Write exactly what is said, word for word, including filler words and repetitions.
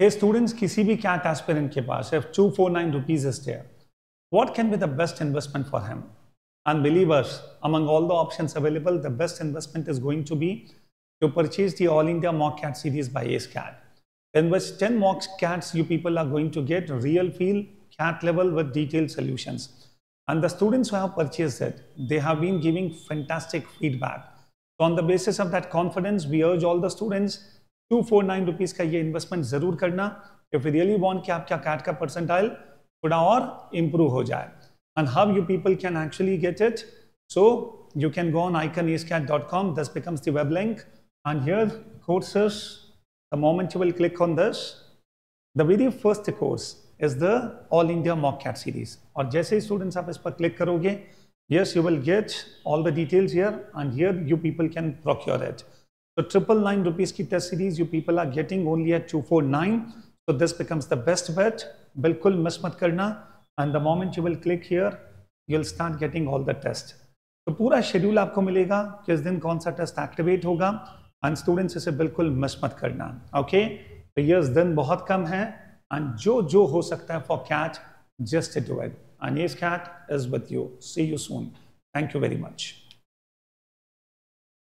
Hey students, किसी भी cat aspirant के पास सिर्फ two hundred forty-nine rupees is there. What can be the best investment for him? And believers, among all the options available, the best investment is going to be to purchase the All India Mock Cat series by Ace Cat, in which ten mock cats you people are going to get real feel, cat level with detailed solutions. And the students who have purchased it, they have been giving fantastic feedback. So on the basis of that confidence, we urge all the students two hundred forty-nine rupees का ये investment जरूर करना if you really want कि आपका cat का percentile थोड़ा और improve हो जाए. And how you people can actually get it? So you can go on icon ace cat dot com. This becomes the web link, and here courses. The moment you will click on this, the very first course is the All India Mock Cat series. और जैसे ही students आप इस पर click करोगे, yes, you will get all the details here, and here you people can procure it. So triple nine rupees की test series you people are getting only at two hundred forty-nine. So this becomes the best bet. बिल्कुल miss मत करना. And the moment you will click here, you'll start getting all the test. तो पूरा schedule आपको मिलेगा किस दिन कौन सा test activate होगा. And students इसे बिल्कुल मिस मत करना. Okay? तो years दिन बहुत कम है. And जो जो हो सकता है for cat, just do it. And Ace Cat is with you. See you soon. Thank you very much.